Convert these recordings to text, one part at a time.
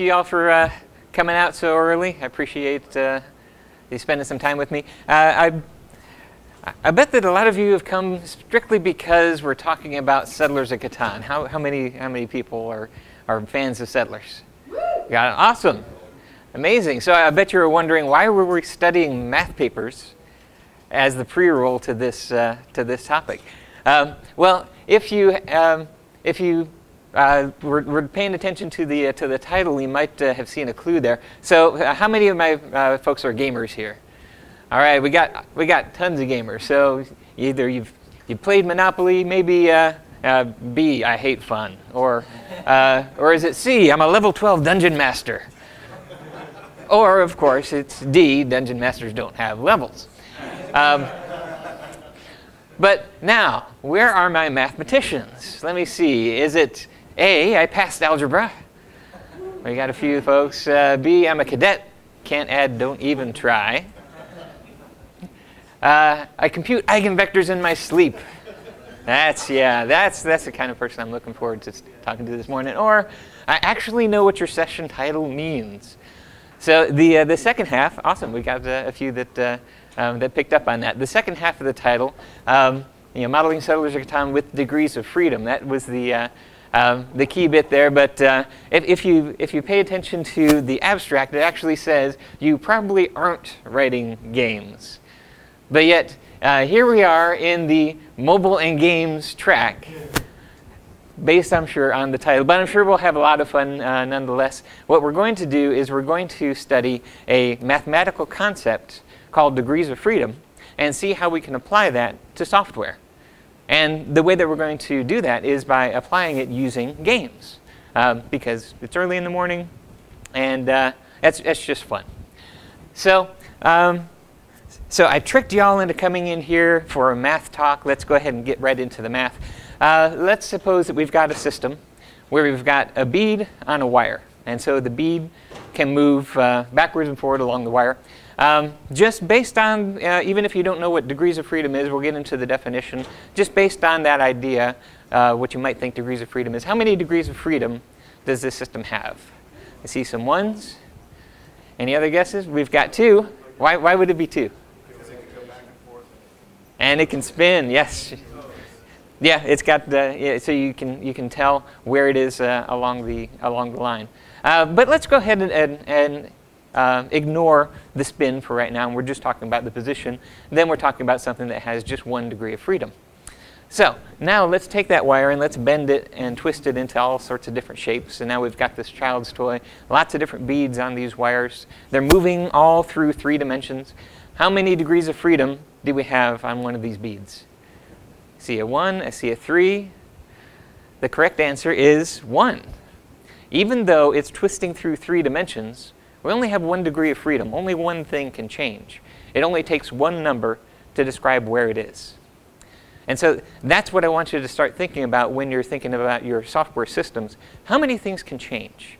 you all for coming out so early. I appreciate you spending some time with me. I bet that a lot of you have come strictly because we're talking about Settlers of Catan. How many people are fans of Settlers? Got it. Awesome. Amazing. So I bet you were wondering, why were we studying math papers as the pre-roll to this topic? Well, if you were paying attention to the title, you might have seen a clue there. So how many of my folks are gamers here? All right, we got tons of gamers. So either you played Monopoly, maybe B, I hate fun, or is it C, I'm a level 12 dungeon master, or of course it's D, dungeon masters don't have levels. But now, where are my mathematicians? Let me see. Is it A, I passed algebra? We got a few folks. B, I'm a cadet. Can't add, don't even try. I compute eigenvectors in my sleep. That's the kind of person I'm looking forward to talking to this morning. Or, I actually know what your session title means. So the second half, awesome, we got a few that, that picked up on that. The second half of the title, you know, modeling Settlers of Catan with degrees of freedom. That was the key bit there, but if you pay attention to the abstract, it actually says you probably aren't writing games. But yet, here we are in the mobile and games track, based, I'm sure, on the title. But I'm sure we'll have a lot of fun nonetheless. What we're going to do is we're going to study a mathematical concept called degrees of freedom and see how we can apply that to software. And the way that we're going to do that is by applying it using games, because it's early in the morning, and that's just fun. So. So I tricked y'all into coming in here for a math talk. Let's go ahead and get right into the math. Let's suppose that we've got a system where we've got a bead on a wire. And so the bead can move backwards and forward along the wire. Just based on, even if you don't know what degrees of freedom is, we'll get into the definition. Just based on that idea, what you might think degrees of freedom is. How many degrees of freedom does this system have? I see some ones. Any other guesses? We've got two. Why would it be two? And it can spin, yes. Yeah, it's got the, yeah, so you can tell where it is along the line. But let's go ahead and ignore the spin for right now, and we're just talking about the position. Then we're talking about something that has just one degree of freedom. So now let's take that wire and let's bend it and twist it into all sorts of different shapes. And now we've got this child's toy, lots of different beads on these wires. They're moving all through 3 dimensions. How many degrees of freedom do we have on one of these beads? I see a 1, I see a 3. The correct answer is 1. Even though it's twisting through 3 dimensions, we only have 1 degree of freedom. Only one thing can change. It only takes 1 number to describe where it is. And so that's what I want you to start thinking about when you're thinking about your software systems. How many things can change?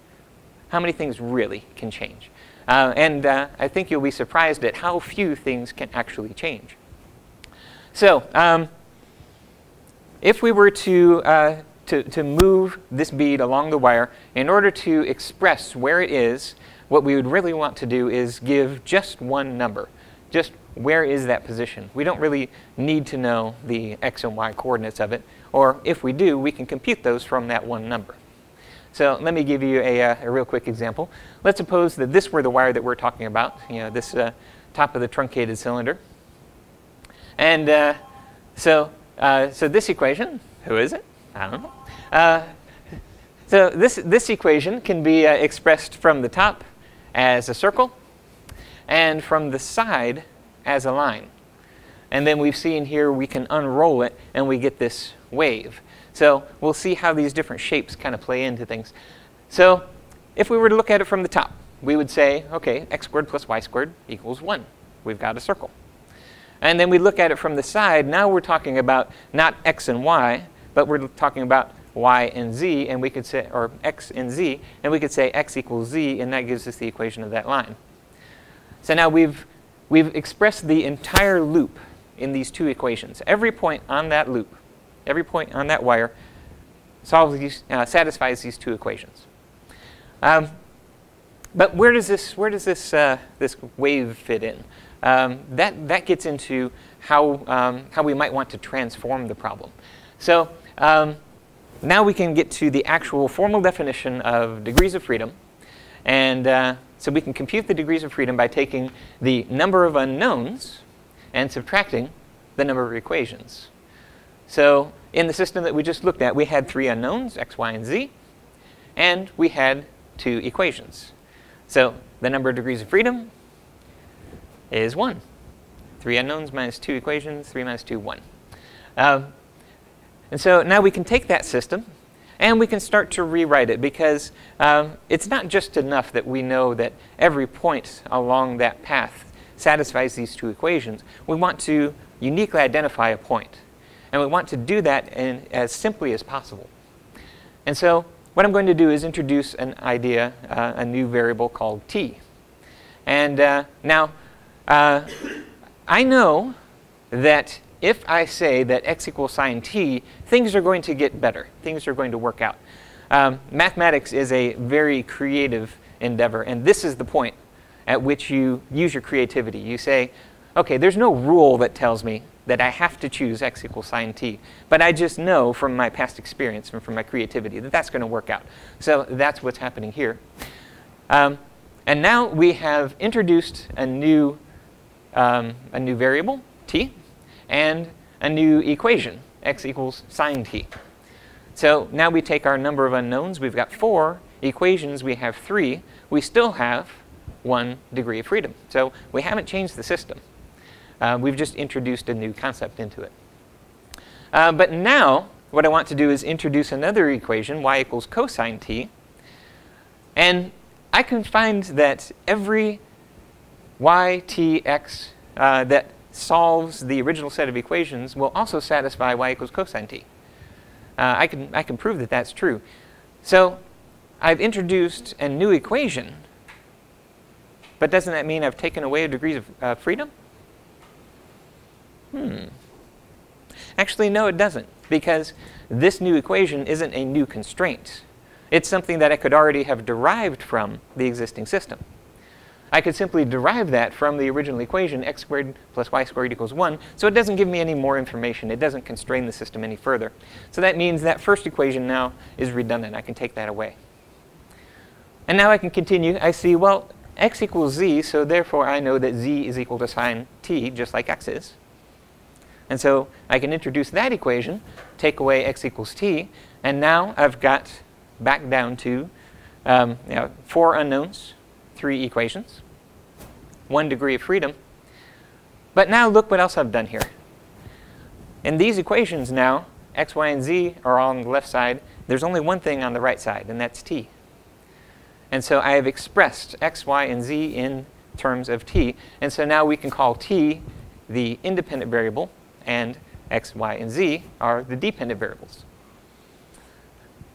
How many things really can change? And I think you'll be surprised at how few things can actually change. So if we were to move this bead along the wire, in order to express where it is, what we would really want to do is give just 1 number. Just where is that position? We don't really need to know the x and y coordinates of it. Or if we do, we can compute those from that 1 number. So let me give you a real quick example. Let's suppose that this were the wire that we're talking about, you know, this top of the truncated cylinder. And so this equation, who is it? I don't know. So this equation can be expressed from the top as a circle and from the side as a line. And then we've seen here we can unroll it and we get this wave. So we'll see how these different shapes kind of play into things. So if we were to look at it from the top, we would say, okay, x² + y² = 1. We've got a circle. And then we look at it from the side. Now we're talking about not x and y, but we're talking about y and z, and we could say, or x and z, and we could say x = z, and that gives us the equation of that line. So now we've expressed the entire loop in these 2 equations. Every point on that loop, every point on that wire satisfies these 2 equations. But where does this wave fit in? That gets into how we might want to transform the problem. So now we can get to the actual formal definition of degrees of freedom, and so we can compute the degrees of freedom by taking the number of unknowns and subtracting the number of equations. So in the system that we just looked at, we had 3 unknowns, x, y, and z, and we had 2 equations. So the number of degrees of freedom is 1. 3 unknowns minus 2 equations, 3 minus 2, 1. And so now we can take that system and we can start to rewrite it, because it's not just enough that we know that every point along that path satisfies these 2 equations. We want to uniquely identify a point, and we want to do that as simply as possible. And so what I'm going to do is introduce an idea, a new variable called t. And now I know that if I say that x equals sine t, things are going to get better. Things are going to work out. Mathematics is a very creative endeavor, and this is the point at which you use your creativity. You say, okay, there's no rule that tells me that I have to choose x equals sine t, but I just know from my past experience and from my creativity that that's going to work out. So that's what's happening here. And now we have introduced a new variable, t, and a new equation, x equals sine t. So now we take our number of unknowns. We've got 4 equations. We have 3. We still have 1 degree of freedom. So we haven't changed the system. We've just introduced a new concept into it. But now what I want to do is introduce another equation, y equals cosine t. And I can find that every y, t, x that solves the original set of equations will also satisfy y equals cosine t. I can prove that that's true. So I've introduced a new equation, but doesn't that mean I've taken away degrees of freedom? Actually, no, it doesn't, because this new equation isn't a new constraint. It's something that I could already have derived from the existing system. I could simply derive that from the original equation, x squared plus y squared equals 1, so it doesn't give me any more information. It doesn't constrain the system any further. So that means that first equation now is redundant. I can take that away. And now I can continue. I see, well, x equals z, so therefore I know that z is equal to sine t, just like x is. And so I can introduce that equation, take away x equals t, and now I've got back down to 4 unknowns, 3 equations, 1 degree of freedom. But now look what else I've done here. In these equations now, x, y, and z are all on the left side. There's only one thing on the right side, and that's t. And so I have expressed x, y, and z in terms of t. And so now we can call t the independent variable, and x, y, and z are the dependent variables.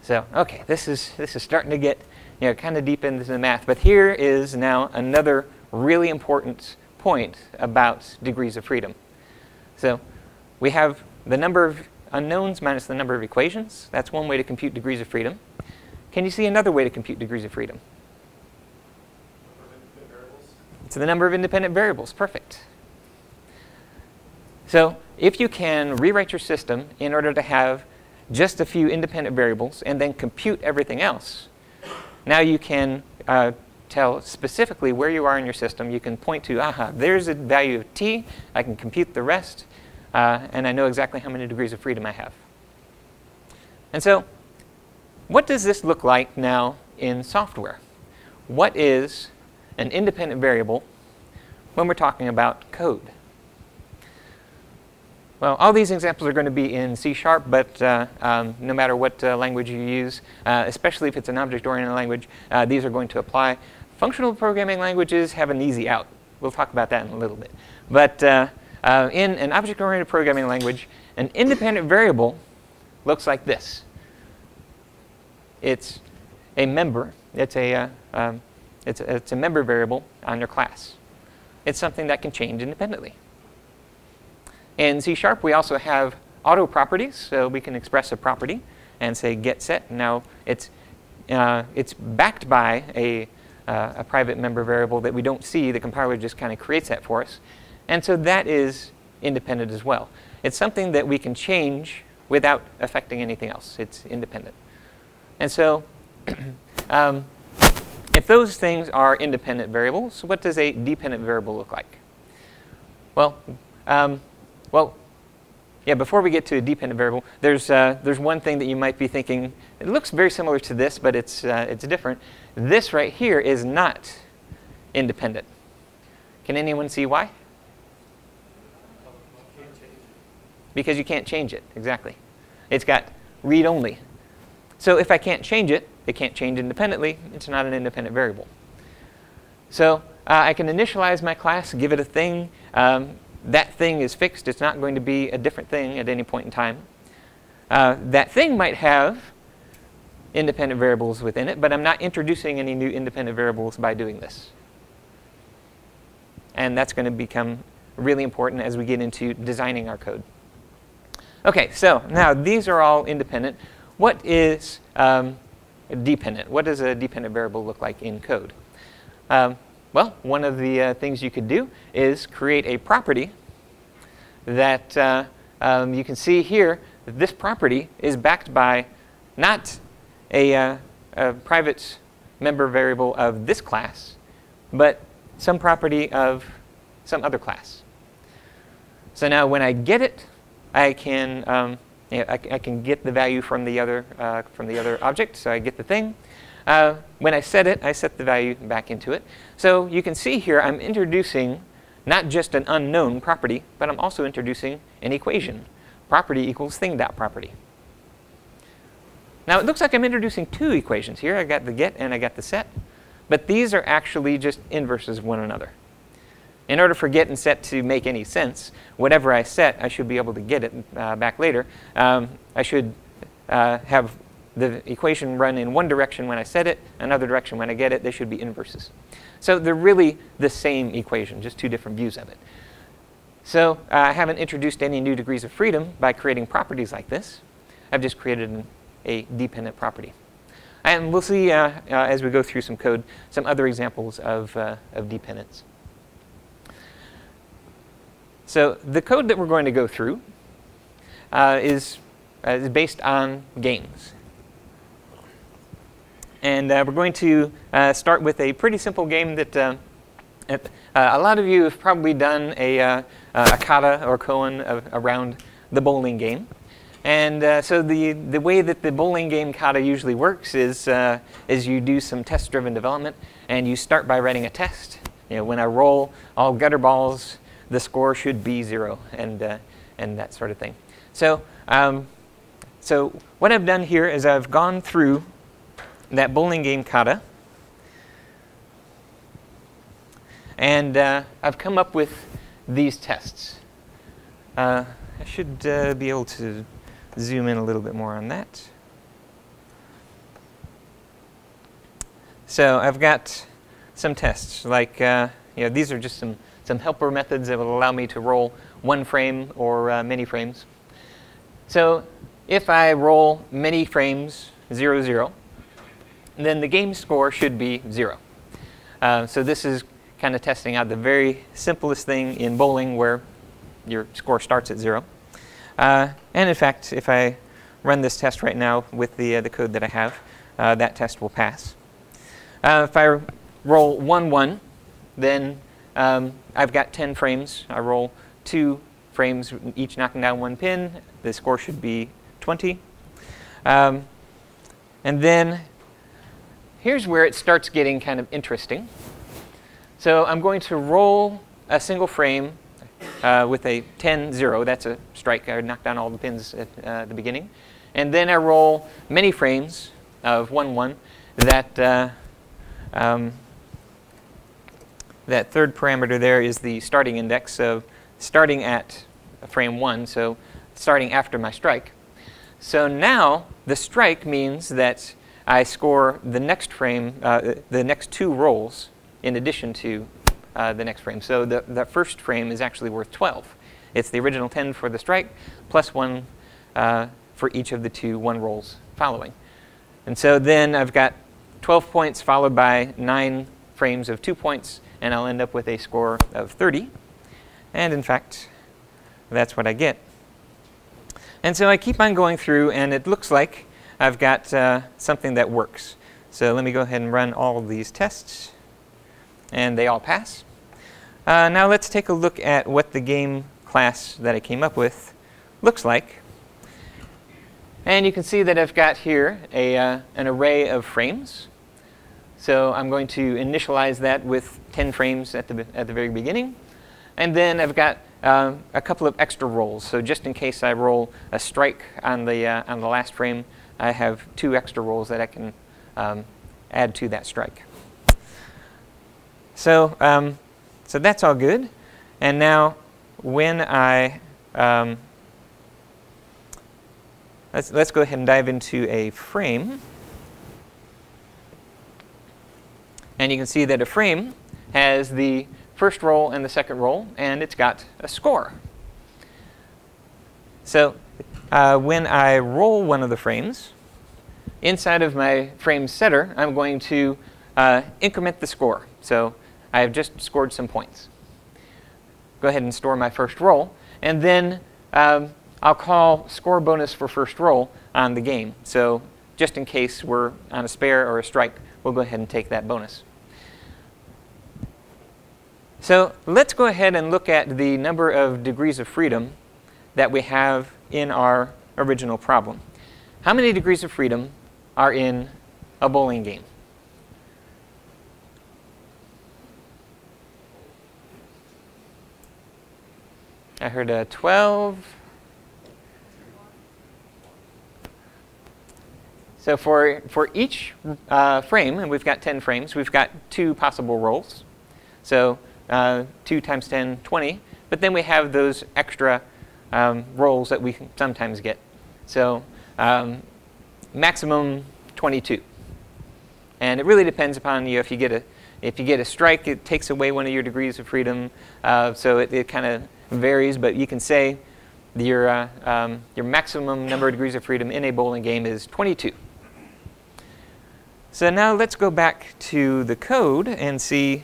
So okay, this is starting to get kind of deep into the math, but here is now another really important point about degrees of freedom. So we have the number of unknowns minus the number of equations. That's one way to compute degrees of freedom. Can you see another way to compute degrees of freedom? It's the number of independent variables. Perfect. So if you can rewrite your system in order to have just a few independent variables and then compute everything else, now you can tell specifically where you are in your system. You can point to, aha, there's a value of t, I can compute the rest, and I know exactly how many degrees of freedom I have. And so what does this look like now in software? What is an independent variable when we're talking about code? Well, all these examples are going to be in C#, but no matter what language you use, especially if it's an object-oriented language, these are going to apply. Functional programming languages have an easy out. We'll talk about that in a little bit. But in an object-oriented programming language, an independent variable looks like this. It's a member. It's a member variable on your class. It's something that can change independently. In C#, we also have auto properties, so we can express a property and say get set. Now it's backed by a a private member variable that we don't see. The compiler just kind of creates that for us. And so that is independent as well. It's something that we can change without affecting anything else. It's independent. And so if those things are independent variables, what does a dependent variable look like? Well, before we get to a dependent variable, there's one thing that you might be thinking. It looks very similar to this, but it's different. This right here is not independent. Can anyone see why? Because you can't change it, exactly. It's got read-only. So if I can't change it, it can't change independently. It's not an independent variable. So I can initialize my class, give it a thing. That thing is fixed. It's not going to be a different thing at any point in time. That thing might have independent variables within it, but I'm not introducing any new independent variables by doing this. And that's going to become really important as we get into designing our code. Okay, so now these are all independent. What is dependent? What does a dependent variable look like in code? Well, one of the things you could do is create a property that you can see here. This property is backed by not a private member variable of this class, but some property of some other class. So now when I get it, I can get the value from the other object, so I get the thing. When I set the value back into it. So you can see here I'm introducing not just an unknown property, but I'm also introducing an equation. Property equals thing.property. Now it looks like I'm introducing two equations here. I got the get and I got the set. But these are actually just inverses of one another. In order for get and set to make any sense, whatever I set, I should be able to get it back later. I should have the equation run in one direction when I set it, another direction when I get it. They should be inverses. So they're really the same equation, just two different views of it. So I haven't introduced any new degrees of freedom by creating properties like this. I've just created a dependent property. And we'll see as we go through some code, some other examples of dependence. So the code that we're going to go through is based on games. And we're going to start with a pretty simple game that a lot of you have probably done a kata or koan around the bowling game. And so the way that the bowling game kata usually works is you do some test-driven development, and you start by writing a test. You know, when I roll all gutter balls, the score should be 0, and that sort of thing. So, so what I've done here is I've gone through that bowling game kata, and I've come up with these tests. I should be able to zoom in a little bit more on that. So I've got some tests, like these are just some helper methods that will allow me to roll one frame or many frames. So if I roll many frames, 0, 0. Then the game score should be 0. So this is kind of testing out the very simplest thing in bowling where your score starts at 0. And in fact, if I run this test right now with the code that I have, that test will pass. If I roll 1, 1, then I've got 10 frames. I roll 2 frames, each knocking down 1 pin. The score should be 20. And then here's where it starts getting kind of interesting. So I'm going to roll a single frame with a 10, 0. That's a strike. I knocked down all the pins at the beginning. And then I roll many frames of 1, 1. That third parameter there is the starting index. So starting at frame 1, so starting after my strike. So now the strike means that I score the next frame, the next 2 rolls in addition to the next frame. So the first frame is actually worth 12. It's the original 10 for the strike, plus 1 for each of the 2 1 rolls following. And so then I've got 12 points followed by 9 frames of 2 points, and I'll end up with a score of 30. And in fact, that's what I get. And so I keep on going through, and it looks like I've got something that works. So let me go ahead and run all of these tests, and they all pass. Now let's take a look at what the game class that I came up with looks like. And you can see that I've got here a, an array of frames. So I'm going to initialize that with 10 frames at the very beginning. And then I've got a couple of extra rolls. So just in case I roll a strike on the last frame, I have 2 extra rolls that I can add to that strike. So, so that's all good. And now when I... Let's go ahead and dive into a frame. And you can see that a frame has the first roll and the second roll, and it's got a score. So when I roll one of the frames, inside of my frame setter, I'm going to increment the score. So I have just scored some points. Go ahead and store my first roll, and then I'll call score bonus for first roll on the game. So just in case we're on a spare or a strike, we'll go ahead and take that bonus. So let's go ahead and look at the number of degrees of freedom that we have in our original problem. How many degrees of freedom are in a bowling game? I heard a 12. So for each frame, and we've got 10 frames, we've got 2 possible rolls. So 2 times 10, 20. But then we have those extra rolls that we can sometimes get. So maximum 22. And it really depends upon you. If you get a strike, it takes away one of your degrees of freedom. So it kind of varies. But you can say your maximum number of degrees of freedom in a bowling game is 22. So now let's go back to the code and see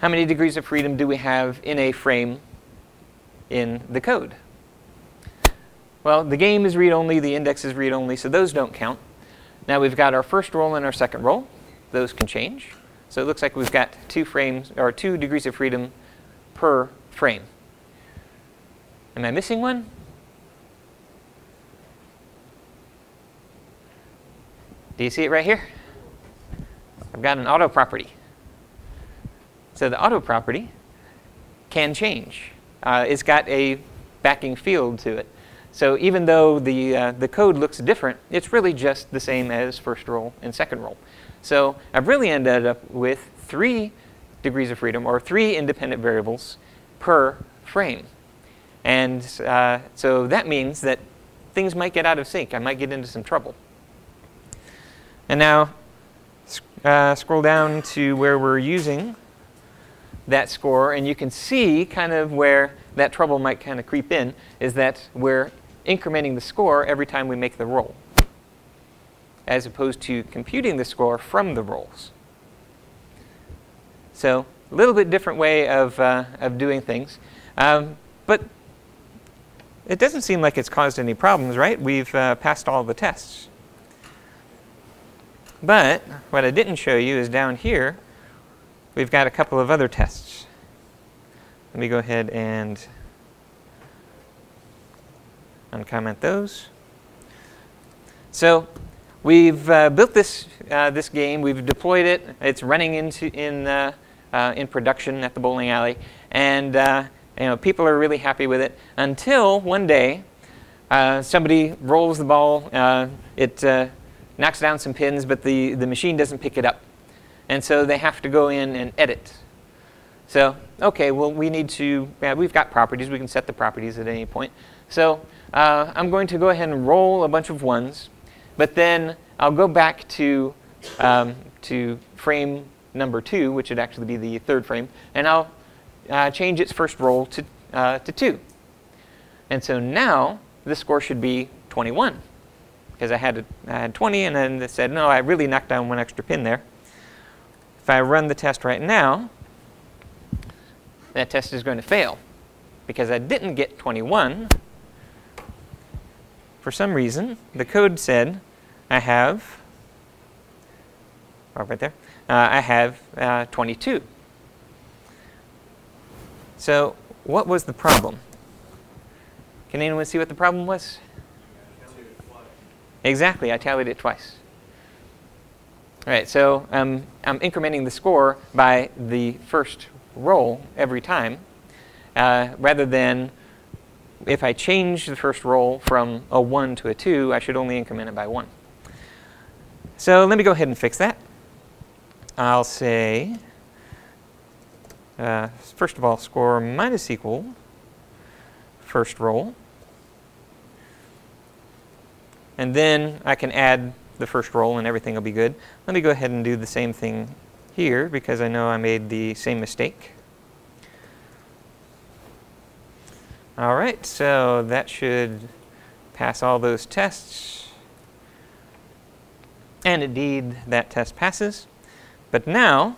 how many degrees of freedom do we have in a frame in the code. Well, the game is read-only, the index is read-only, so those don't count. Now we've got our first roll and our second roll. Those can change. So it looks like we've got 2 frames, or 2 degrees of freedom per frame. Am I missing one? Do you see it right here? I've got an auto property. So the auto property can change. It's got a backing field to it. So even though the code looks different, it's really just the same as first roll and second roll. So I've really ended up with 3 degrees of freedom, or 3 independent variables per frame. And so that means that things might get out of sync. I might get into some trouble. And now scroll down to where we're using that score, and you can see kind of where that trouble might kind of creep in, is that we're incrementing the score every time we make the roll, as opposed to computing the score from the rolls. So a little bit different way of doing things. But it doesn't seem like it's caused any problems, right? We've passed all the tests. But what I didn't show you is down here, we've got a couple of other tests. Let me go ahead and uncomment those. So we've built this game. We've deployed it. It's running in production at the bowling alley, and you know, people are really happy with it until one day somebody rolls the ball. It knocks down some pins, but the machine doesn't pick it up. And so they have to go in and edit. So, okay, well, we need to, we've got properties. We can set the properties at any point. So I'm going to go ahead and roll a bunch of ones, but then I'll go back to frame number 2, which would actually be the third frame, and I'll change its first roll to 2. And so now the score should be 21, because I had 20, and then it said, no, I really knocked down one extra pin there. If I run the test right now, that test is going to fail because I didn't get 21. For some reason, the code said I have, right there, I have 22. So what was the problem? Can anyone see what the problem was? Exactly, I tallied it twice. All right, so I'm incrementing the score by the first roll every time, rather than if I change the first roll from a 1 to a 2, I should only increment it by 1. So let me go ahead and fix that. I'll say, first of all, score minus equal first roll. And then I can add the first roll and everything will be good. Let me go ahead and do the same thing here because I know I made the same mistake. All right, so that should pass all those tests. And indeed, that test passes. But now,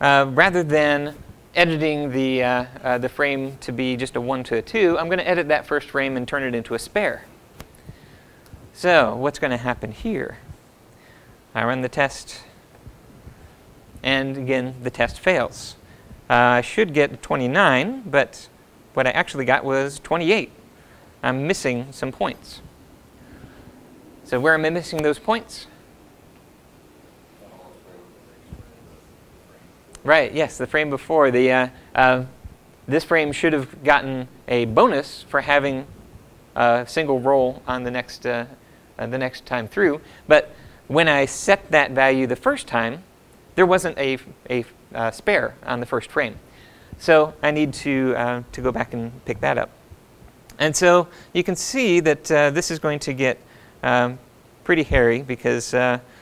rather than editing the frame to be just a 1 to a 2, I'm going to edit that first frame and turn it into a spare. So what's going to happen here? I run the test, and again, the test fails. I should get 29, but what I actually got was 28. I'm missing some points. So where am I missing those points? Right, yes, the frame before. This frame should have gotten a bonus for having a single roll on the next time through. But when I set that value the first time, there wasn't a spare on the first frame. So I need to go back and pick that up. And so you can see that this is going to get pretty hairy because and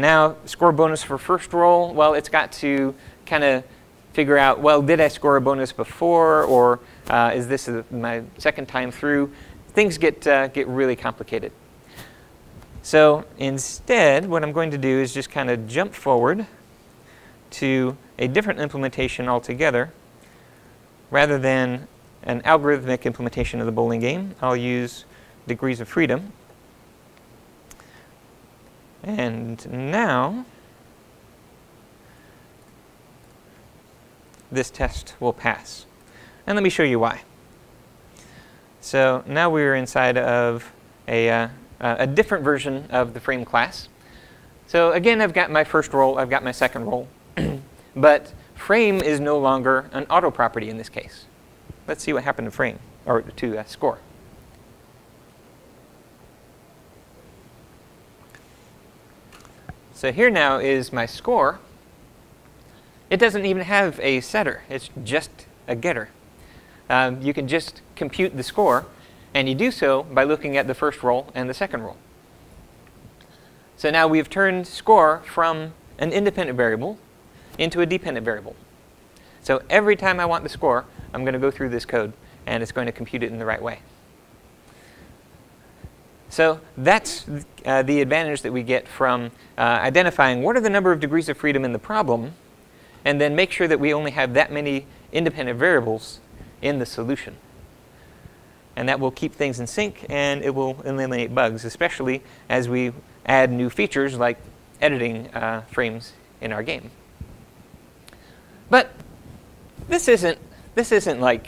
now score bonus for first roll, well, it's got to kind of figure out, well, did I score a bonus before, or is this my second time through? Things get really complicated. So instead, what I'm going to do is just kind of jump forward to a different implementation altogether. Rather than an algorithmic implementation of the bowling game, I'll use degrees of freedom. And now, this test will pass. And let me show you why. So now we're inside of a different version of the frame class. So again, I've got my first roll, I've got my second roll. But frame is no longer an auto property in this case. Let's see what happened to frame, or to score. So here now is my score. It doesn't even have a setter. It's just a getter. You can just compute the score, and you do so by looking at the first roll and the second roll. So now we've turned score from an independent variable into a dependent variable. So every time I want the score, I'm going to go through this code, and it's going to compute it in the right way. So that's the advantage that we get from identifying what are the number of degrees of freedom in the problem, and then make sure that we only have that many independent variables in the solution. And that will keep things in sync, and it will eliminate bugs, especially as we add new features like editing frames in our game. But this isn't like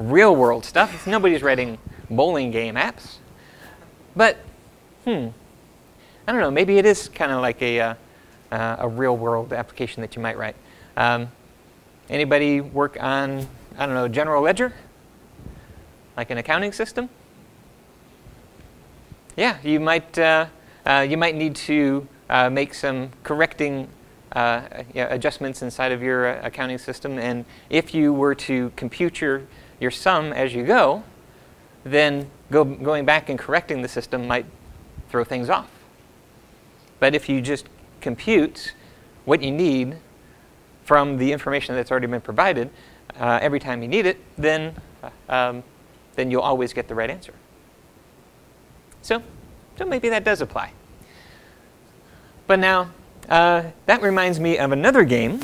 real world stuff. Nobody's writing bowling game apps. But, I don't know, maybe it is kind of like a real-world application that you might write. Anybody work on, I don't know, general ledger? Like an accounting system? Yeah, you might need to make some correcting adjustments inside of your accounting system. And if you were to compute your sum as you go, then going back and correcting the system might throw things off. But if you just compute what you need from the information that's already been provided every time you need it, then you'll always get the right answer. So maybe that does apply. But now That reminds me of another game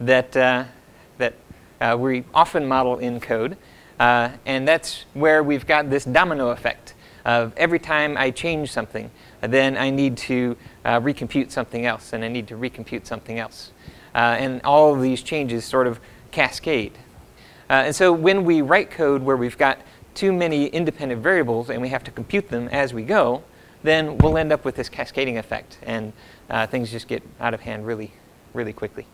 that, we often model in code, and that's where we've got this domino effect of every time I change something, then I need to recompute something else, and I need to recompute something else. And all of these changes sort of cascade. And so when we write code where we've got too many independent variables and we have to compute them as we go, then we'll end up with this cascading effect, and things just get out of hand really, really quickly.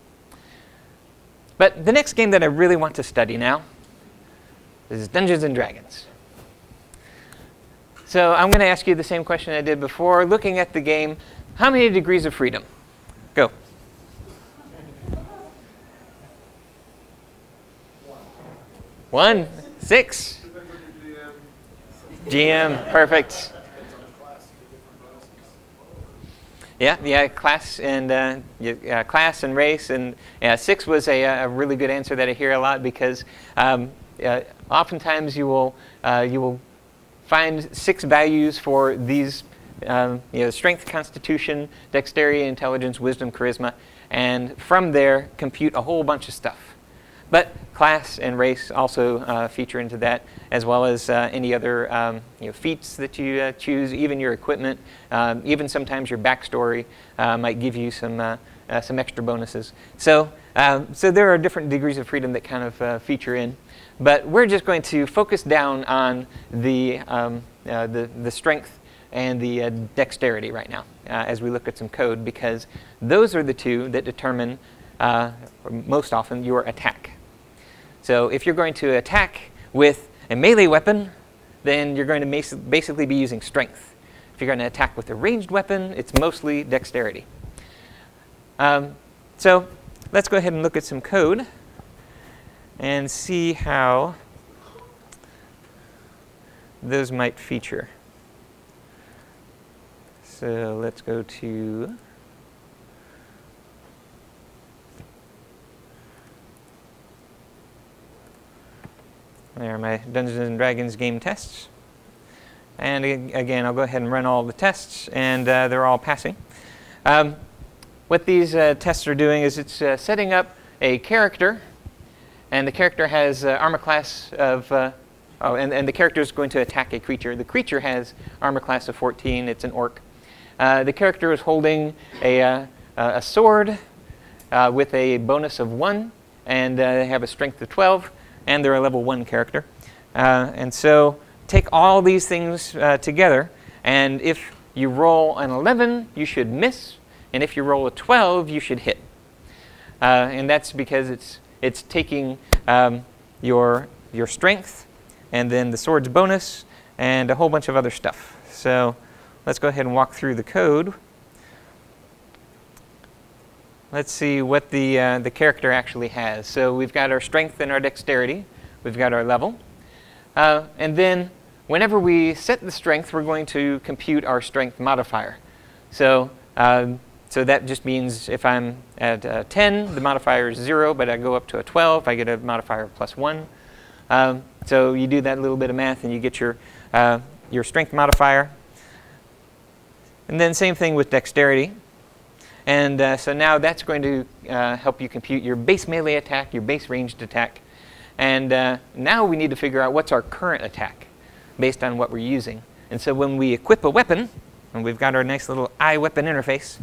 But the next game that I really want to study now is Dungeons and Dragons. So I'm going to ask you the same question I did before. Looking at the game, how many degrees of freedom? Go. One. Six. GM, perfect. Yeah, class and race, and six was a really good answer that I hear a lot, because oftentimes you will find six values for these strength, constitution, dexterity, intelligence, wisdom, charisma, and from there compute a whole bunch of stuff. But class and race also feature into that, as well as any other feats that you choose, even your equipment, even sometimes your backstory might give you some extra bonuses. So, so there are different degrees of freedom that kind of feature in. But we're just going to focus down on the strength and the dexterity right now as we look at some code, because those are the two that determine most often your attack. So if you're going to attack with a melee weapon, then you're going to basically be using strength. If you're going to attack with a ranged weapon, it's mostly dexterity. So let's go ahead and look at some code and see how those might feature. So let's go to there are my Dungeons and Dragons game tests. And again, I'll go ahead and run all the tests, and they're all passing. What these tests are doing is it's setting up a character, and the character has armor class of, and the character is going to attack a creature. The creature has armor class of 14, it's an orc. The character is holding a sword with a bonus of 1, and they have a strength of 12. And they're a level 1 character. And so take all these things together, and if you roll an 11, you should miss, and if you roll a 12, you should hit. And that's because it's taking your strength, and then the sword's bonus, and a whole bunch of other stuff. So let's go ahead and walk through the code. Let's see what the character actually has. So we've got our strength and our dexterity. We've got our level. And then whenever we set the strength, we're going to compute our strength modifier. So, so that just means if I'm at 10, the modifier is 0, but I go up to a 12, I get a modifier of +1. So you do that little bit of math and you get your strength modifier. And then same thing with dexterity. And so now that's going to help you compute your base melee attack, your base ranged attack. And now we need to figure out what's our current attack based on what we're using. And so when we equip a weapon, and we've got our nice little iWeapon interface,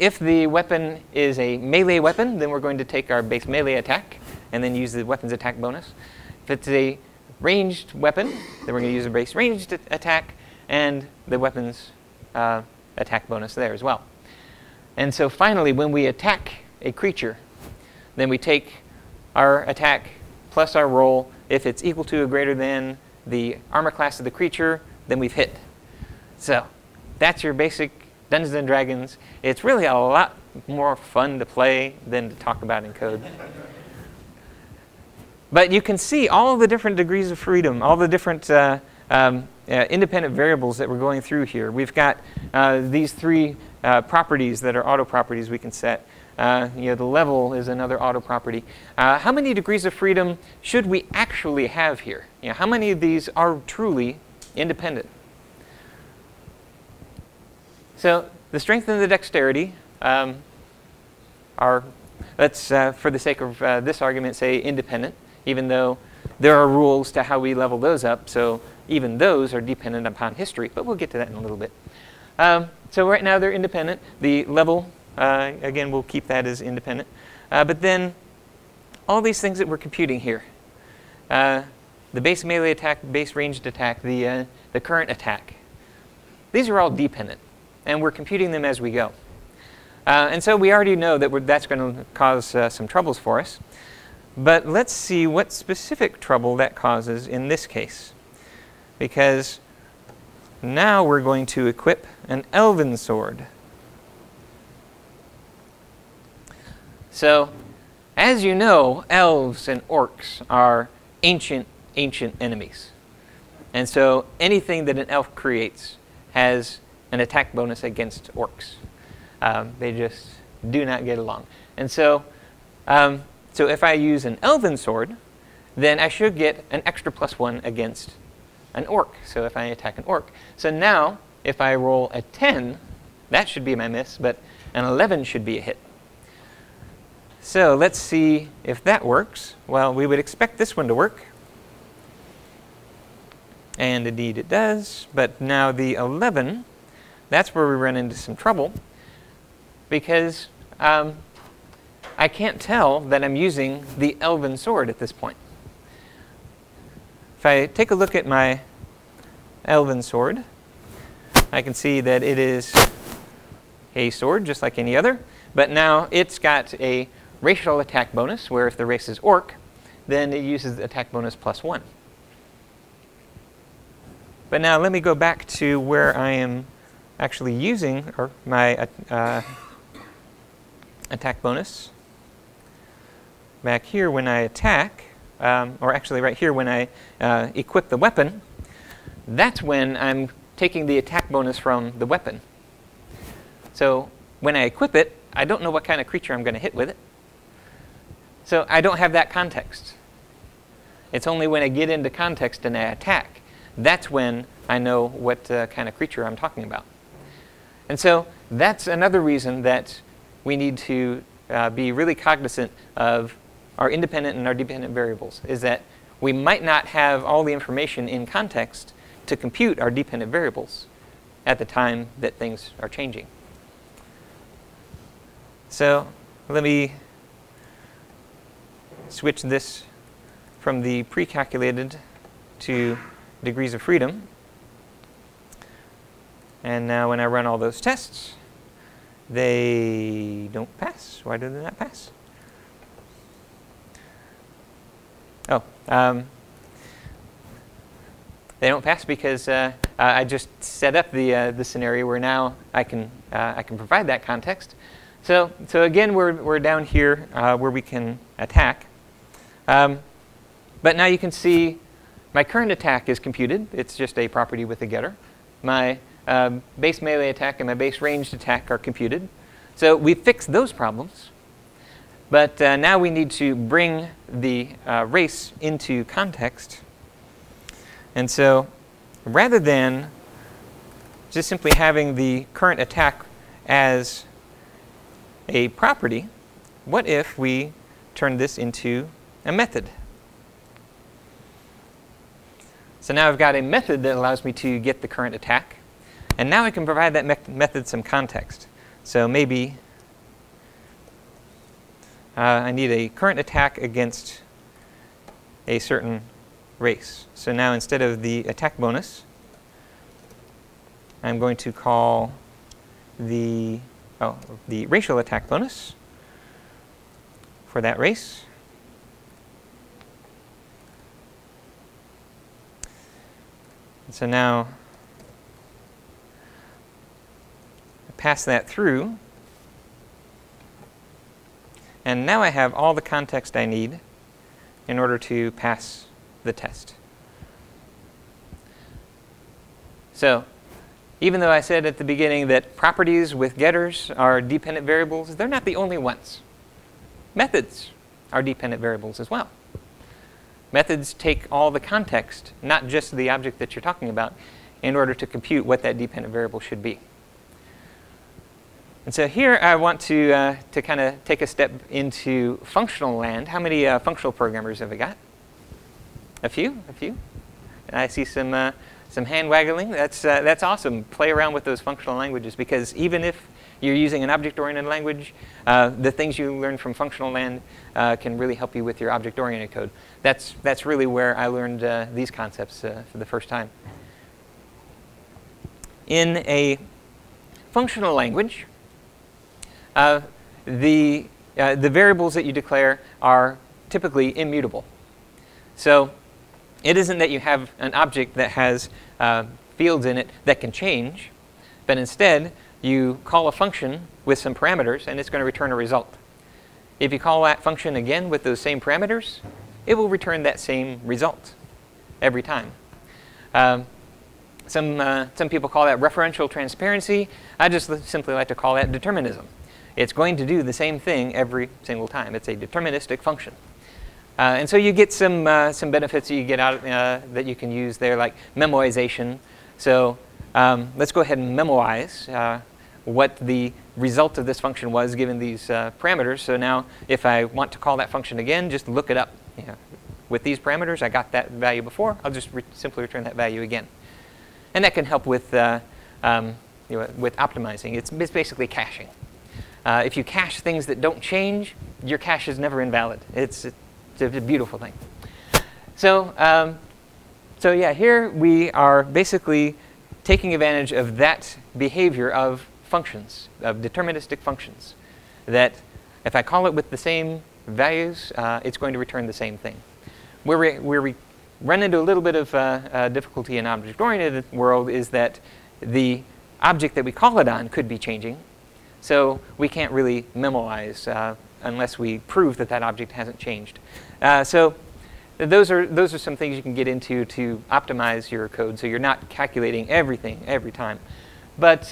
if the weapon is a melee weapon, then we're going to take our base melee attack and then use the weapon's attack bonus. If it's a ranged weapon, then we're going to use a base ranged attack and the weapon's attack bonus there as well. And so finally, when we attack a creature, then we take our attack plus our roll. If it's equal to or greater than the armor class of the creature, then we've hit. So that's your basic Dungeons and Dragons. It's really a lot more fun to play than to talk about in code. But you can see all the different degrees of freedom, all the different independent variables that we're going through here. We've got these three properties that are auto properties we can set. The level is another auto property. How many degrees of freedom should we actually have here? How many of these are truly independent? So the strength and the dexterity are, let's, for the sake of this argument, say independent, even though there are rules to how we level those up. So even those are dependent upon history, but we'll get to that in a little bit. So right now they're independent. The level, again, we'll keep that as independent. But then all these things that we're computing here, the base melee attack, base ranged attack, the current attack, these are all dependent, and we're computing them as we go. And so we already know that that's going to cause some troubles for us. But let's see what specific trouble that causes in this case. Because now we're going to equip an elven sword. So, as you know, elves and orcs are ancient, ancient enemies. And so anything that an elf creates has an attack bonus against orcs. They just do not get along. And so, so if I use an elven sword, then I should get an extra +1 against an orc. So if I attack an orc. So now, if I roll a 10, that should be my miss, but an 11 should be a hit. So let's see if that works. Well, we would expect this one to work. And indeed it does. But now the 11, that's where we run into some trouble. Because I can't tell that I'm using the elven sword at this point. If I take a look at my elven sword, I can see that it is a sword just like any other, but now it's got a racial attack bonus, where if the race is orc, then it uses the attack bonus +1. But now let me go back to where I am actually using my attack bonus. Back here when I attack, or actually right here when I equip the weapon, that's when I'm taking the attack bonus from the weapon. So when I equip it, I don't know what kind of creature I'm going to hit with it. So I don't have that context. It's only when I get into context and I attack, that's when I know what kind of creature I'm talking about. And so that's another reason that we need to be really cognizant of our independent and our dependent variables, is that we might not have all the information in context to compute our dependent variables at the time that things are changing. So let me switch this from the pre-calculated to degrees of freedom. And now when I run all those tests, they don't pass. Why do they not pass? Oh, they don't pass because I just set up the scenario where now I can provide that context. So again, we're down here where we can attack. But now you can see my current attack is computed. It's just a property with a getter. My base melee attack and my base ranged attack are computed. So we fixed those problems. But now we need to bring the race into context. And so rather than just simply having the current attack as a property, what if we turn this into a method? So now I've got a method that allows me to get the current attack. And now I can provide that method some context. So maybe I need a current attack against a certain race. So now instead of the attack bonus, I'm going to call the racial attack bonus for that race. And so now I pass that through. And now I have all the context I need in order to pass the test. So even though I said at the beginning that properties with getters are dependent variables, they're not the only ones. Methods are dependent variables as well. Methods take all the context, not just the object that you're talking about, in order to compute what that dependent variable should be. And so here I want to kind of take a step into functional land. How many functional programmers have we got? A few. And I see some hand waggling. That's awesome. Play around with those functional languages, because even if you're using an object-oriented language, the things you learn from functional land can really help you with your object-oriented code. That's really where I learned these concepts for the first time. In a functional language, the variables that you declare are typically immutable. So it isn't that you have an object that has fields in it that can change, but instead you call a function with some parameters and it's going to return a result. If you call that function again with those same parameters, it will return that same result every time. Some people call that referential transparency. I just simply like to call that determinism. It's going to do the same thing every single time. It's a deterministic function. And so you get some benefits that you get out that you can use there, like memoization. So let's go ahead and memoize what the result of this function was given these parameters. So now if I want to call that function again, just look it up. You know, with these parameters, I got that value before. I'll just simply return that value again. And that can help with optimizing. It's basically caching. If you cache things that don't change, your cache is never invalid. It's a beautiful thing. So, so yeah, here we are basically taking advantage of that behavior of functions, of deterministic functions, that if I call it with the same values, it's going to return the same thing. Where we run into a little bit of difficulty in object-oriented world is that the object that we call it on could be changing, so we can't really memoize unless we prove that that object hasn't changed. So those are some things you can get into to optimize your code, so you're not calculating everything every time. But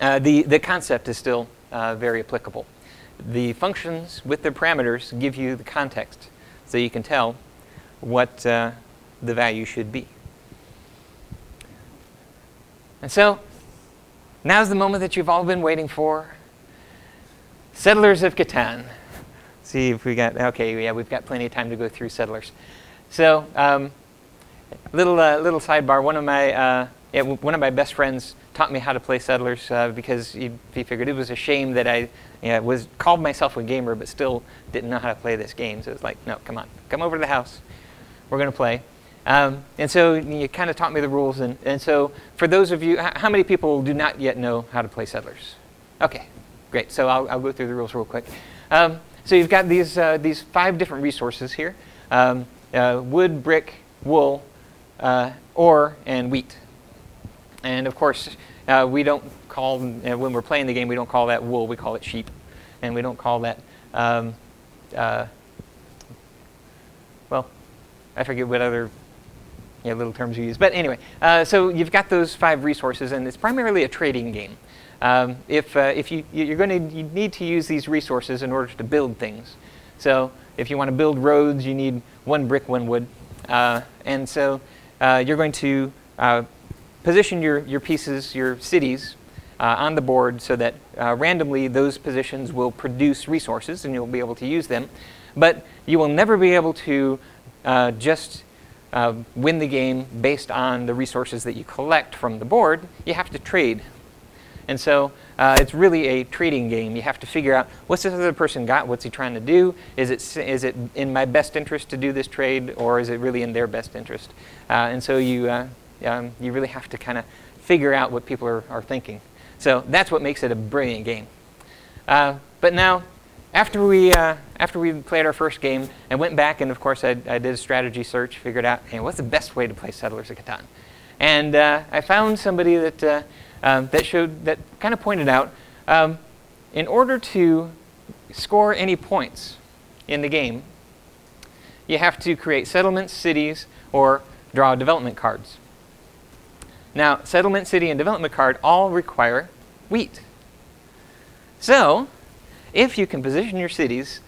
the concept is still very applicable. The functions with their parameters give you the context, so you can tell what the value should be. And so now's the moment that you've all been waiting for. Settlers of Catan. See if we got, okay, yeah, we've got plenty of time to go through Settlers. So, little sidebar. One of my best friends taught me how to play Settlers because he figured it was a shame that I called myself a gamer but still didn't know how to play this game. So it was like, no, come on, come over to the house. We're going to play. And so you kind of taught me the rules. And so for those of you, how many people do not yet know how to play Settlers? Okay. Great, so I'll go through the rules real quick. So you've got these 5 different resources here. Wood, brick, wool, ore, and wheat. And of course, we don't call, when we're playing the game, we don't call that wool, we call it sheep. And we don't call that, well, I forget what other little terms you use. But anyway, so you've got those 5 resources, and it's primarily a trading game. You need to use these resources in order to build things. So if you want to build roads, you need 1 brick, 1 wood. And so you're going to position your pieces, your cities, on the board so that randomly those positions will produce resources and you'll be able to use them. But you will never be able to just win the game based on the resources that you collect from the board. You have to trade. And so it's really a trading game. You have to figure out, what's this other person got? What's he trying to do? Is it in my best interest to do this trade, or is it really in their best interest? And so you really have to kind of figure out what people are thinking. So that's what makes it a brilliant game. But now, after we played our first game, I went back and, of course, I did a strategy search, figured out, hey, what's the best way to play Settlers of Catan? And I found somebody that that kind of pointed out, in order to score any points in the game, you have to create settlements, cities, or draw development cards. Now, settlement, city, and development card all require wheat. So, if you can position your cities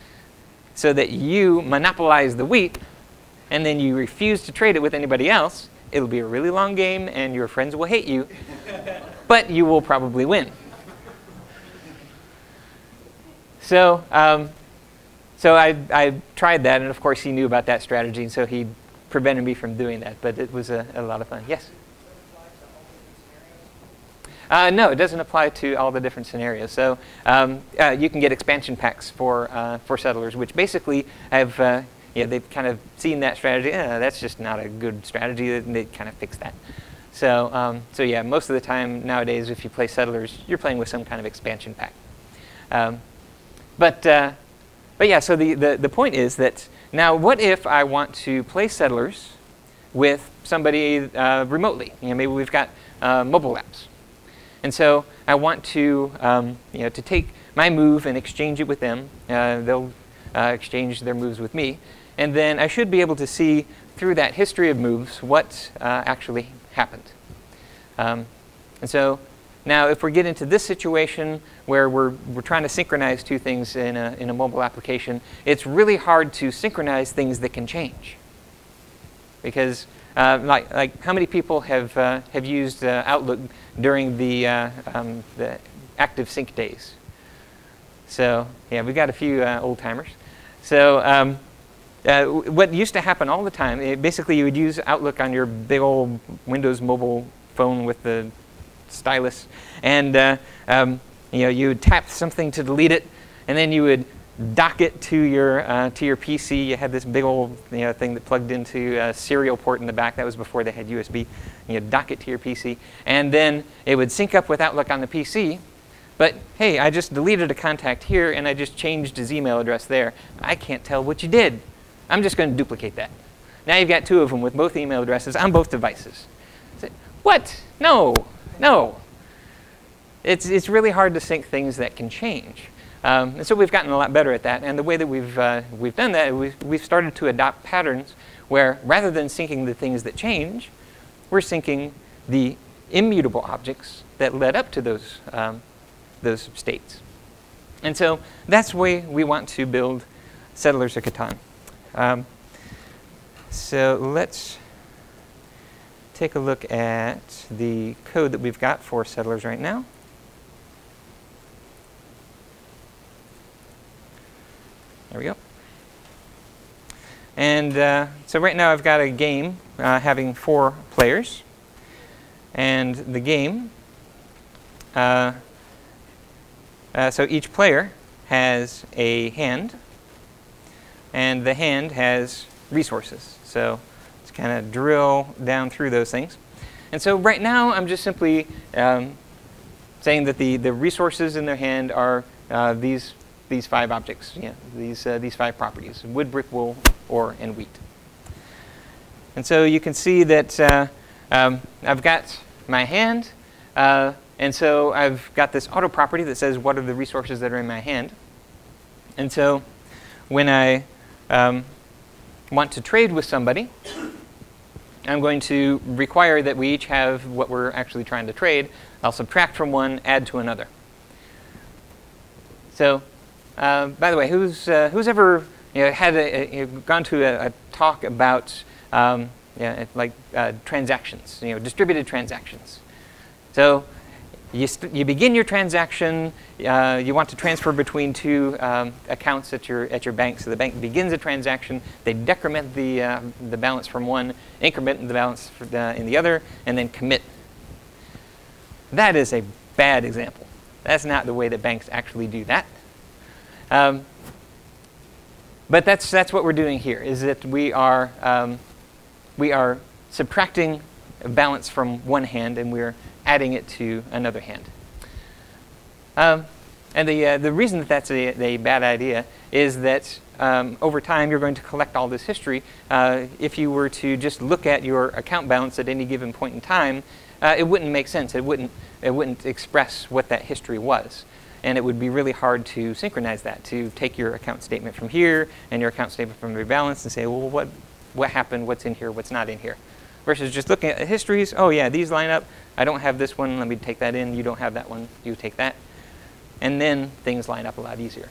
so that you monopolize the wheat, and then you refuse to trade it with anybody else, it'll be a really long game, and your friends will hate you, but you will probably win. So I tried that, and of course he knew about that strategy, and so he prevented me from doing that. But it was a lot of fun. Yes? No, it doesn't apply to all the different scenarios. So you can get expansion packs for Settlers, which basically have they've kind of seen that strategy. That's just not a good strategy, and they kind of fixed that. So so yeah, most of the time nowadays, if you play Settlers, you're playing with some kind of expansion pack. But yeah, so the point is that now, what if I want to play Settlers with somebody remotely? You know, maybe we've got mobile apps. And so I want to, to take my move and exchange it with them. They'll exchange their moves with me. And then I should be able to see through that history of moves what actually happened. And so now if we get into this situation where we're trying to synchronize two things in a mobile application, it's really hard to synchronize things that can change. Because like how many people have used Outlook during the active sync days? So yeah, we got a few old timers. So what used to happen all the time, basically you would use Outlook on your big old Windows mobile phone with the stylus, and you would tap something to delete it, and then you would dock it to your PC. You had this big old thing that plugged into a serial port in the back. That was before they had USB. You dock it to your PC, and then it would sync up with Outlook on the PC. But hey, I just deleted a contact here, and I just changed his email address there. I can't tell what you did. I'm just going to duplicate that. Now you've got two of them with both email addresses on both devices. So, what? No, no. It's really hard to sync things that can change. And so we've gotten a lot better at that, and the way that we've done that, we've started to adopt patterns where rather than syncing the things that change, we're syncing the immutable objects that led up to those states. And so that's the way we want to build Settlers of Catan. So let's take a look at the code that we've got for Settlers right now. There we go. And so right now I've got a game having 4 players. And the game, so each player has a hand, and the hand has resources. So let's kind of drill down through those things. And so right now I'm just simply saying that the resources in their hand are these 5 objects, these 5 properties: wood, brick, wool, ore, and wheat. And so you can see that I've got my hand, and so I've got this auto property that says what are the resources that are in my hand. And so when I want to trade with somebody, I'm going to require that we each have what we're actually trying to trade. I'll subtract from one, add to another. So by the way, who's ever had gone to a talk about transactions, distributed transactions? So you begin your transaction. You want to transfer between 2 accounts at your bank. So the bank begins a transaction. They decrement the balance from one, increment the balance in the other, and then commit. That is a bad example. That's not the way that banks actually do that. But that's what we're doing here, is that we are subtracting a balance from one hand, and we're adding it to another hand. And the reason that that's a bad idea is that over time you're going to collect all this history. If you were to just look at your account balance at any given point in time, it wouldn't make sense. It wouldn't express what that history was. And it would be really hard to synchronize that, to take your account statement from here and your account statement from your balance and say, well, what happened, what's in here, what's not in here? Versus just looking at histories, oh yeah, these line up, I don't have this one, let me take that in, you don't have that one, you take that. And then things line up a lot easier.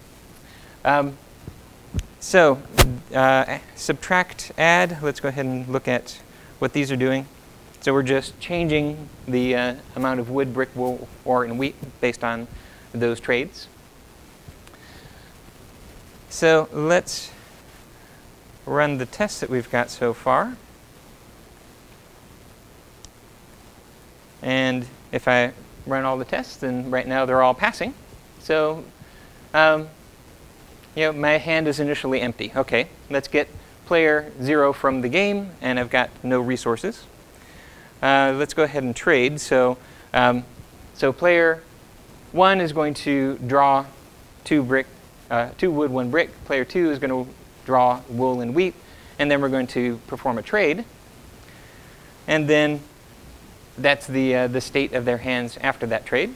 So subtract, add, let's go ahead and look at what these are doing. So we're just changing the amount of wood, brick, wool, ore, and wheat based on those trades. So let's run the test that we've got so far. And if I run all the tests, then right now they're all passing. So you know, my hand is initially empty. OK, let's get player 0 from the game, and I've got no resources. Let's go ahead and trade. So, player 1 is going to draw 2 wood, 1 brick. Player 2 is going to draw wool and wheat. And then we're going to perform a trade. And then that's the state of their hands after that trade.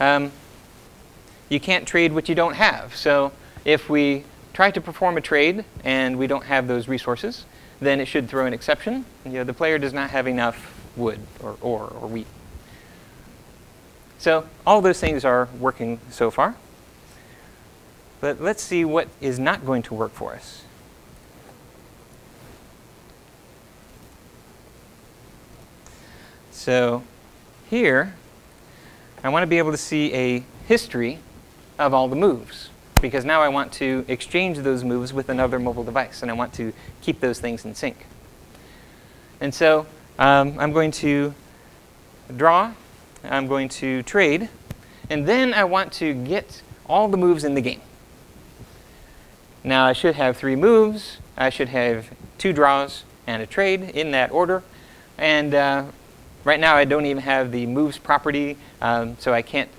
You can't trade what you don't have. So if we try to perform a trade and we don't have those resources, then it should throw an exception. You know, the player does not have enough wood or wheat. So all those things are working so far. But let's see what is not going to work for us. So here, I want to be able to see a history of all the moves, because now I want to exchange those moves with another mobile device, and I want to keep those things in sync. And so I'm going to draw, I'm going to trade, and then I want to get all the moves in the game. Now I should have 3 moves, I should have 2 draws and a trade in that order, and right now I don't even have the moves property, so I can't,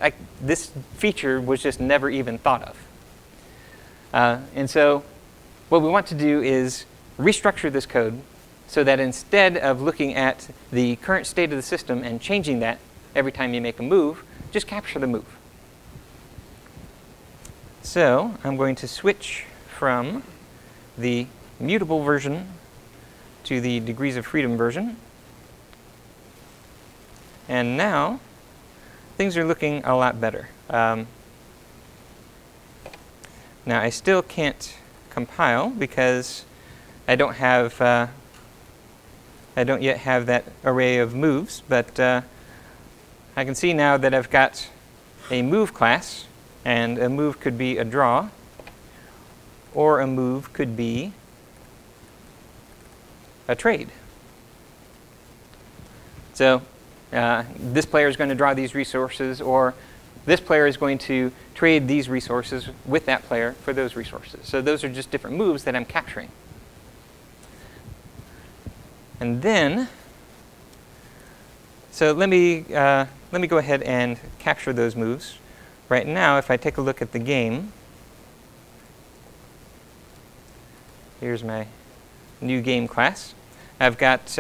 this feature was just never even thought of. And so what we want to do is restructure this code so that instead of looking at the current state of the system and changing that every time you make a move, just capture the move. So I'm going to switch from the mutable version to the degrees of freedom version. And now, things are looking a lot better. Now, I still can't compile because I don't have, I don't yet have that array of moves. But I can see now that I've got a move class. And a move could be a draw, or a move could be a trade. So this player is going to draw these resources, or this player is going to trade these resources with that player for those resources. So those are just different moves that I'm capturing. And then, so let me go ahead and capture those moves. Right now, if I take a look at the game, here's my new game class. I've got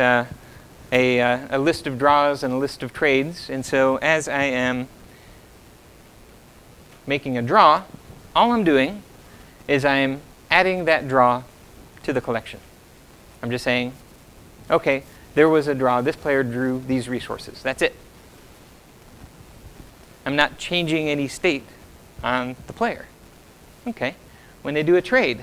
a list of draws and a list of trades, and so as I am making a draw, all I'm doing is I'm adding that draw to the collection. I'm just saying, okay, there was a draw, this player drew these resources, that's it. I'm not changing any state on the player. Okay, when they do a trade,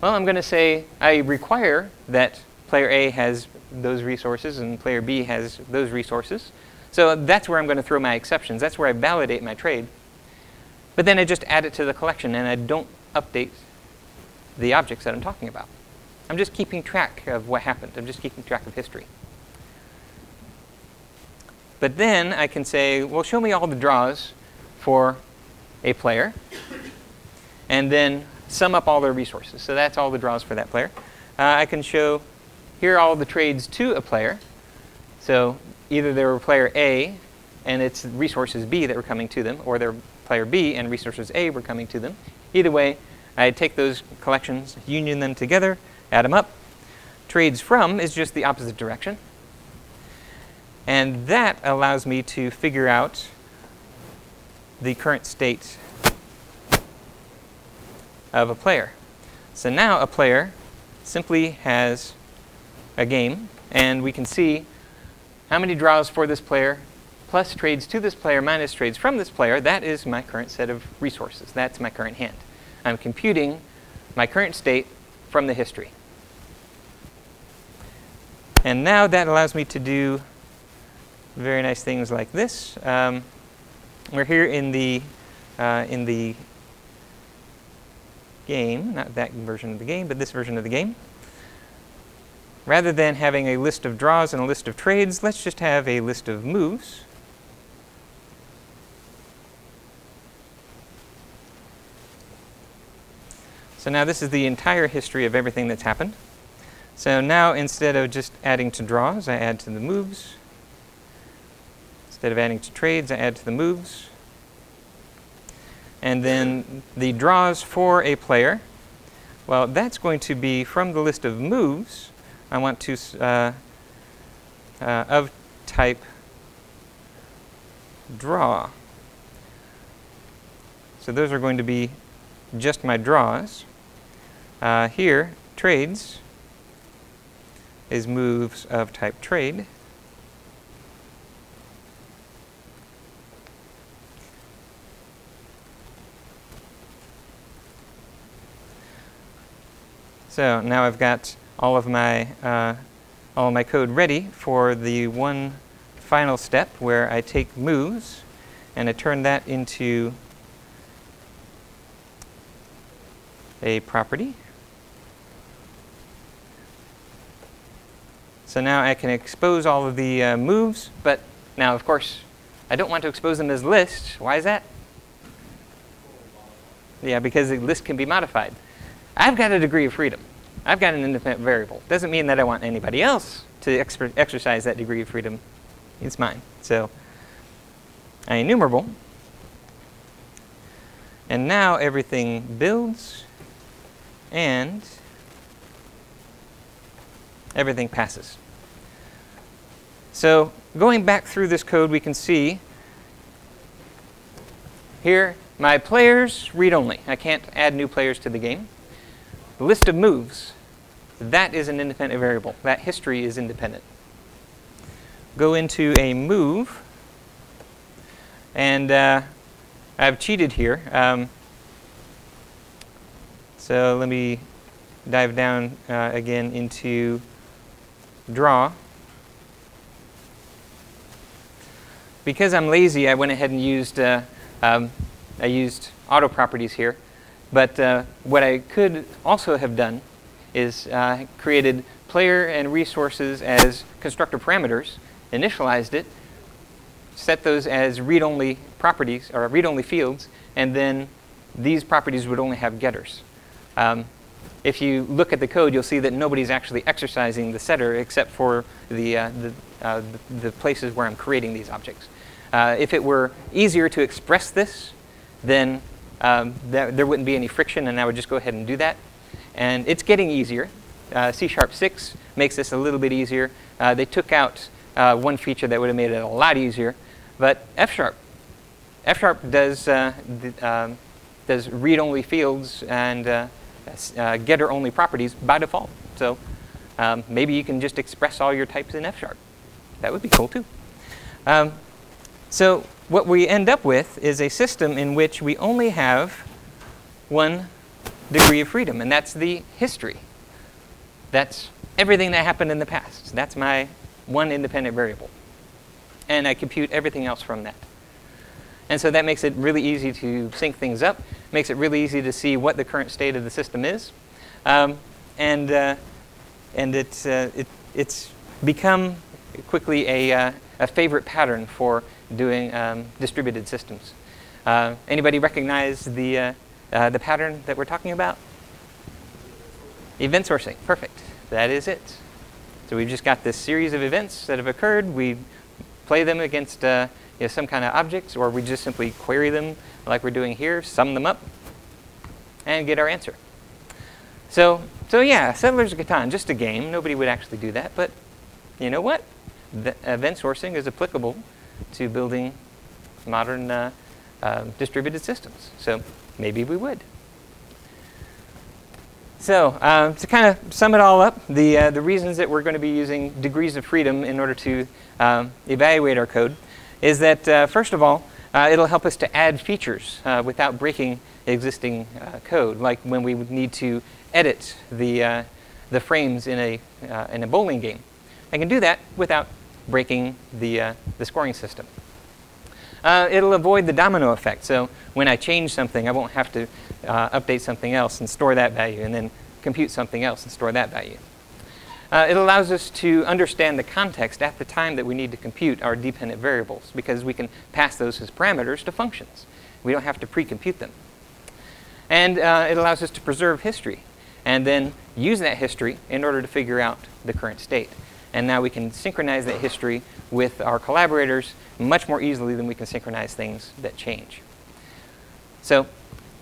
well, I'm going to say I require that player A has those resources and player B has those resources. So that's where I'm going to throw my exceptions. That's where I validate my trade. But then I just add it to the collection, and I don't update the objects that I'm talking about. I'm just keeping track of what happened. I'm just keeping track of history. But then I can say, well, show me all the draws for a player, and then sum up all their resources. So that's all the draws for that player. I can show here all the trades to a player. So either they were player A, and it's resources B that were coming to them, or they're player B and resources A were coming to them. Either way, I take those collections, union them together, add them up. Trades from is just the opposite direction. And that allows me to figure out the current state of a player. So now a player simply has a game, and we can see how many draws for this player, plus trades to this player, minus trades from this player. That is my current set of resources. That's my current hand. I'm computing my current state from the history. And now that allows me to do very nice things like this. We're here in the game, not that version of the game, but this version of the game. Rather than having a list of draws and a list of trades, let's just have a list of moves. So now this is the entire history of everything that's happened. So now instead of just adding to draws, I add to the moves. Instead of adding to trades, I add to the moves. And then the draws for a player, well, that's going to be from the list of moves. I want to, of type draw. So those are going to be just my draws. Here, trades is moves of type trade. So now I've got all of my code ready for the one final step where I take moves and I turn that into a property. So now I can expose all of the moves, but now of course I don't want to expose them as lists. Why is that? Yeah, because the list can be modified. I've got a degree of freedom. I've got an independent variable. Doesn't mean that I want anybody else to exercise that degree of freedom. It's mine. So I enumerable. And now everything builds and everything passes. So going back through this code, we can see here my players read only. I can't add new players to the game. List of moves, that is an independent variable. That history is independent. Go into a move, and I've cheated here. So let me dive down again into draw. Because I'm lazy, I went ahead and used I used auto properties here. But what I could also have done is created player and resources as constructor parameters, initialized it, set those as read-only properties or read-only fields, and then these properties would only have getters. If you look at the code, you'll see that nobody's actually exercising the setter except for the places where I'm creating these objects. If it were easier to express this, then there wouldn't be any friction, and I would just go ahead and do that. And it's getting easier. C# 6 makes this a little bit easier. They took out one feature that would have made it a lot easier, but F# does read-only fields and getter-only properties by default. So maybe you can just express all your types in F#. That would be cool too. So what we end up with is a system in which we only have one degree of freedom, and that's the history. That's everything that happened in the past. That's my one independent variable. And I compute everything else from that. And so that makes it really easy to sync things up, makes it really easy to see what the current state of the system is. It's become quickly a favorite pattern for doing distributed systems. Anybody recognize the pattern that we're talking about? Event sourcing, perfect. That is it. So we've just got this series of events that have occurred. We play them against some kind of objects, or we just simply query them like we're doing here, sum them up, and get our answer. So yeah, Settlers of Catan, just a game. Nobody would actually do that, but you know what? The event sourcing is applicable to building modern distributed systems. So maybe we would. So to kind of sum it all up, the reasons that we're going to be using degrees of freedom in order to evaluate our code is that, first of all, it'll help us to add features without breaking existing code, like when we would need to edit the frames in a bowling game. I can do that without breaking the scoring system. It'll avoid the domino effect. So when I change something, I won't have to update something else and store that value, and then compute something else and store that value. It allows us to understand the context at the time that we need to compute our dependent variables, because we can pass those as parameters to functions. We don't have to pre-compute them. And it allows us to preserve history and then use that history in order to figure out the current state. And now we can synchronize that history with our collaborators much more easily than we can synchronize things that change. So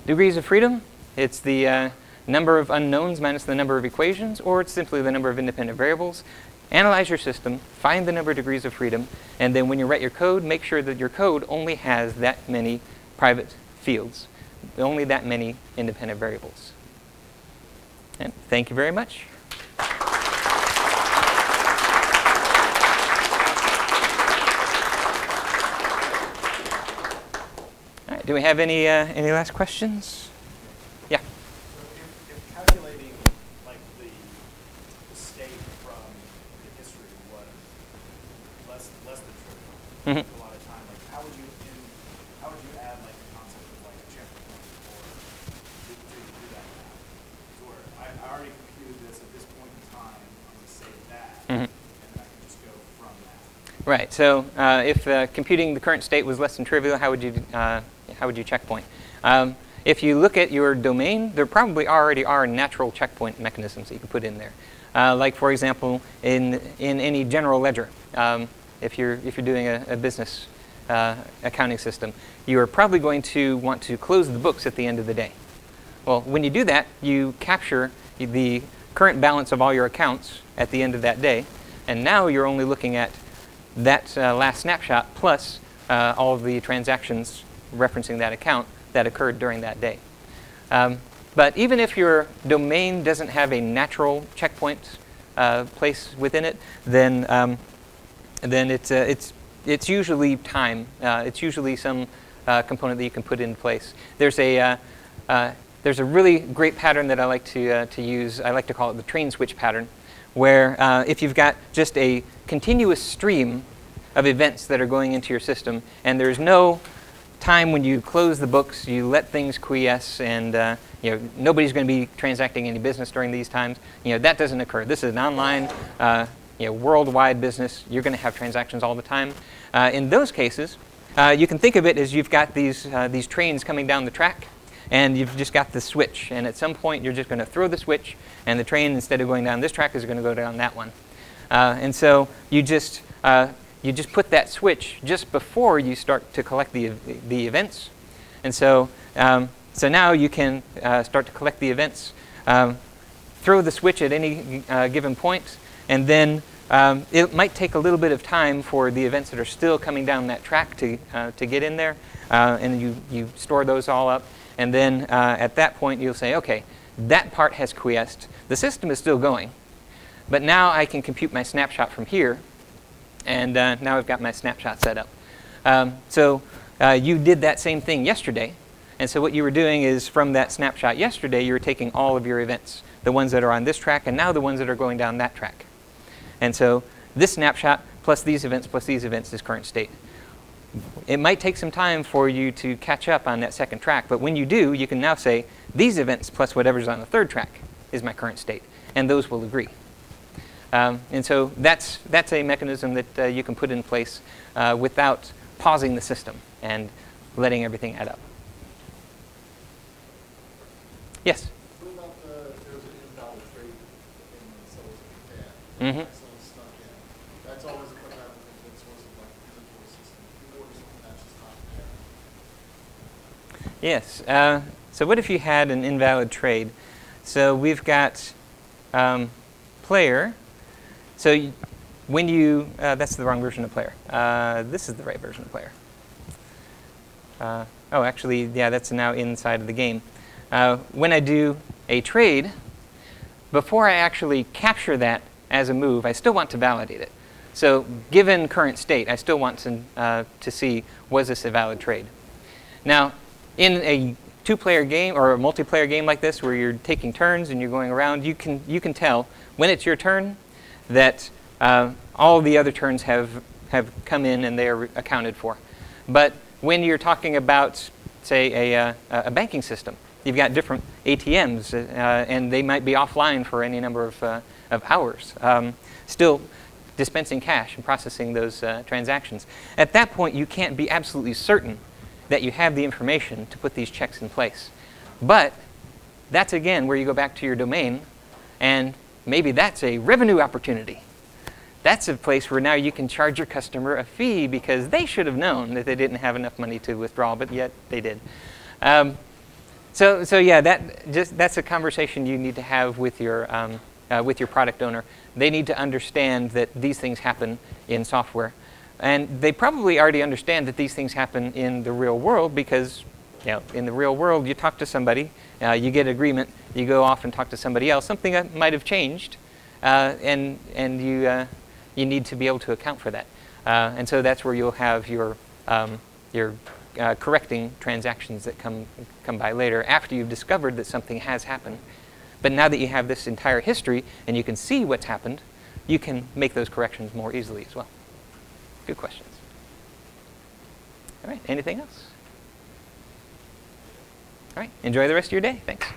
degrees of freedom, it's the number of unknowns minus the number of equations, or it's simply the number of independent variables. Analyze your system, find the number of degrees of freedom, and then when you write your code, make sure that your code only has that many private fields, only that many independent variables. And thank you very much. All right, do we have any last questions? Mm-hmm. A lot of time, like how would you add like the concept of like a check point to that now? Or I already computed this at this point in time, I'm going to save that, mm-hmm. and then I can just go from that. Right. So if computing the current state was less than trivial, how would you checkpoint? If you look at your domain, there probably already are natural checkpoint mechanisms that you can put in there. Like for example, in any general ledger. If you're doing a business accounting system, you are probably going to want to close the books at the end of the day. Well, when you do that, you capture the current balance of all your accounts at the end of that day, and now you're only looking at that last snapshot plus all of the transactions referencing that account that occurred during that day. But even if your domain doesn't have a natural checkpoint place within it, then it's usually time. It's usually some component that you can put in place. There's a really great pattern that I like to use. I like to call it the train switch pattern, where if you've got just a continuous stream of events that are going into your system, and there's no time when you close the books, you let things quiesce, and nobody's going to be transacting any business during these times. That doesn't occur. This is an online. Worldwide business, you're going to have transactions all the time. In those cases, you can think of it as you've got these trains coming down the track, and you've just got the switch. And at some point, you're just going to throw the switch, and the train, instead of going down this track, is going to go down that one. And so you just put that switch just before you start to collect the events. And so so now you can start to collect the events, throw the switch at any given point. And then it might take a little bit of time for the events that are still coming down that track to get in there. And you store those all up. And then at that point, you'll say, OK, that part has quiesced. The system is still going. But now I can compute my snapshot from here. And now I've got my snapshot set up. You did that same thing yesterday. And so what you were doing is from that snapshot yesterday, you were taking all of your events, the ones that are on this track, and now the ones that are going down that track. And so this snapshot plus these events is current state. It might take some time for you to catch up on that second track, but when you do, you can now say, these events plus whatever's on the third track is my current state, and those will agree. And so that's a mechanism that you can put in place without pausing the system and letting everything add up. Yes? Mm-hmm. That's always what happens if it's supposed to be like a physical system. You order something that's just not there. Yes. So what if you had an invalid trade? So we've got player. So that's the wrong version of player. This is the right version of player. Oh, actually, yeah, that's now inside of the game. When I do a trade, before I actually capture that as a move, I still want to validate it. So given current state, I still want to see, was this a valid trade? Now, in a two-player game or a multiplayer game like this where you're taking turns and you're going around, you can tell when it's your turn that all the other turns have come in and they are accounted for. But when you're talking about, say, a banking system, You've got different ATMs, and they might be offline for any number of hours, still dispensing cash and processing those transactions. At that point, you can't be absolutely certain that you have the information to put these checks in place. But that's, again, where you go back to your domain, and maybe that's a revenue opportunity. That's a place where now you can charge your customer a fee because they should have known that they didn't have enough money to withdraw, but yet they did. So yeah, that's a conversation you need to have with your product owner. They need to understand that these things happen in software, and they probably already understand that these things happen in the real world because, you know, in the real world you talk to somebody, you get agreement, you go off and talk to somebody else. Something that might have changed, and you need to be able to account for that, and so that's where you'll have your correcting transactions that come by later after you've discovered that something has happened. But now that you have this entire history and you can see what's happened, you can make those corrections more easily as well. Good questions. All right, anything else? All right, enjoy the rest of your day. Thanks.